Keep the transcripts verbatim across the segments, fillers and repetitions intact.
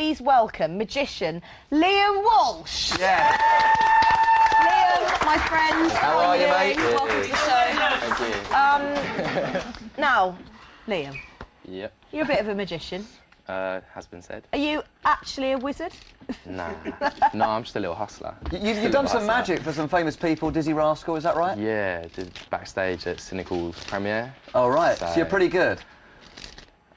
please welcome magician Liam Walsh? Yeah. Liam, my friend. How, how are, are you, mate? Welcome to the show. Thank you. Um, now, Liam. Yep. You're a bit of a magician. Uh, has been said. Are you actually a wizard? Nah. No, I'm just a little hustler. You, you've you've done some hustler. magic for some famous people, Dizzy Rascal, is that right? Yeah, did backstage at Cynical's premiere. Oh, right. So, so you're pretty good.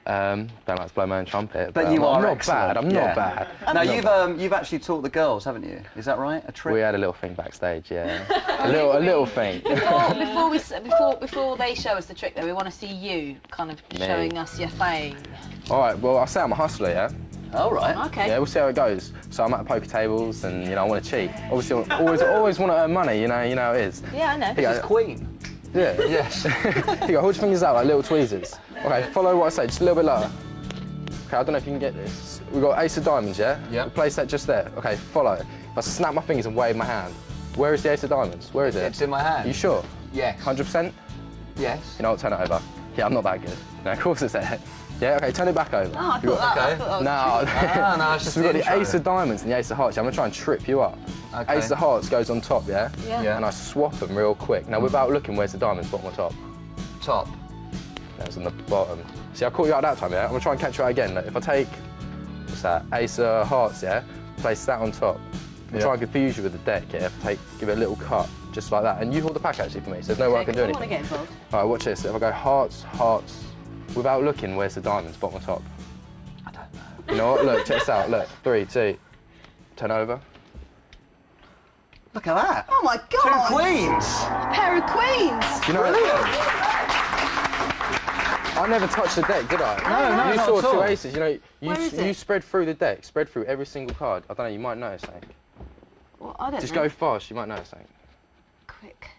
Um, don't like to blow my own trumpet, but, but you I'm, are I'm not bad. I'm yeah. not bad. I'm now not you've bad. um you've actually taught the girls, haven't you? Is that right? A trick? We had a little thing backstage, yeah. a little, a little thing. Before, before we before before they show us the trick, though, we want to see you kind of Me. showing us your thing. All right. Well, I say I'm a hustler, yeah. All right. Okay. Yeah, we'll see how it goes. So I'm at poker tables, and you know I want to cheat. Obviously, I always always want to earn money. You know, you know how it is. Yeah, I know. This is Queen. Yeah, yes. You go, hold your fingers out like little tweezers. Okay, follow what I say, just a little bit lower. Okay, I don't know if you can get this. We've got ace of diamonds, yeah? Yeah. We'll place that just there. Okay, follow. If I snap my fingers and wave my hand, where is the ace of diamonds? Where is it? It's in my hand. You sure? Yes. one hundred percent? Yes. You know, I'll turn it over. Yeah, I'm not that good. No, of course it's there. Yeah, okay, turn it back over. Oh, I thought got, that, okay. I thought that was no, no, it's just we've got the ace of diamonds and the ace of hearts. Yeah, I'm gonna try and trip you up. Okay. Ace of hearts goes on top, yeah? yeah? Yeah. And I swap them real quick. Now, without looking, where's the diamonds? Bottom or top? Top. That was on the bottom. See, I caught you out that time, yeah? I'm gonna try and catch you out again. Look, if I take, what's that? Ace of hearts, yeah? Place that on top. I'll yeah. try and confuse you with the deck, yeah? If I take, give it a little cut, just like that. And you hold the pack, actually, for me, so there's no okay, way I can do anything. I want to get involved. All right, watch this. If I go hearts, hearts, without looking, where's the diamonds? Bottom or top? I don't know. You know what? Look, check this out. Look, three, two, turn over. Look at that. Oh my God. Two queens. A pair of queens. You know, I never touched the deck, did I? No, no, no. You saw two all. aces. You know, you you spread through the deck, spread through every single card. I don't know. You might notice something. Well, I don't. Just know. go fast. You might notice something. Quick.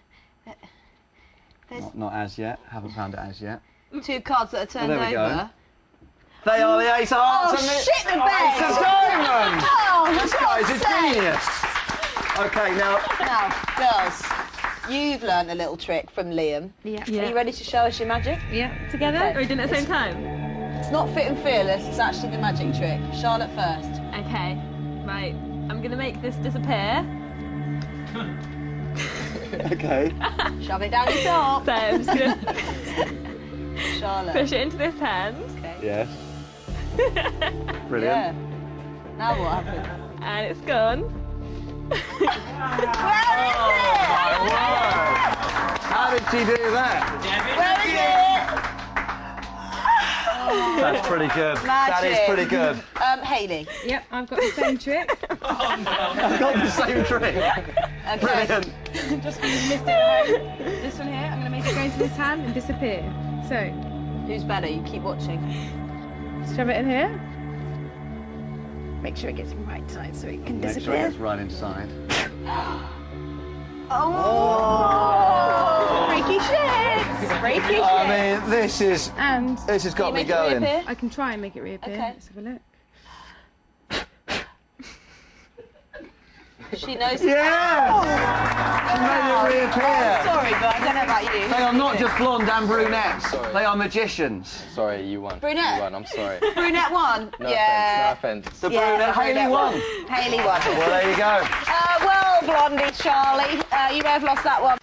Not, not as yet. Haven't found it as yet. Two cards that are turned well, over. Go. They are the ace of hearts. Oh shit! The best. Ace of diamonds. Oh, this guy's a genius. Okay, now. Now, girls, you've learned a little trick from Liam. Yeah. yeah. Are you ready to show us your magic? Yeah. Together? Okay. Or are we doing it at the same time? It's not fit and fearless. It's actually the magic trick. Charlotte first. Okay. Right. I'm gonna make this disappear. Okay. Shove it down your top. So I'm just gonna. Charlotte. Push it into this hand. Okay. Yes. Brilliant. Yeah. Now what happens? And it's gone. Where is it? Oh, wow. How did she do that? Where is it? That's pretty good. Magic. That is pretty good. Um, Hayley. Yep, I've got the same trick. Oh, no. I've got the same trick. Okay. Brilliant. Just because you missed it. This one here, I'm going to make it go into this hand and disappear. So, who's better? You keep watching. Shove it in here. Make sure it gets right tight so it can Make disappear. Make sure it gets right inside. oh. oh! Freaky shit! Freaky shit! I mean, this is. And this has got me going. I can try and make it reappear. Okay. Let's have a look. She knows. Yeah! Oh. She wow. made it reappear. Oh, sorry, guys. I don't know about you. They are not just blonde and brunettes. Sorry. They are magicians. Sorry, you won. Brunette. You won, I'm sorry. Brunette won. No yeah. offence, no offence. The yeah, brunette, Hayley won. Hayley won. Well, there you go. Uh, well, blondie Charlie, uh, you may have lost that one.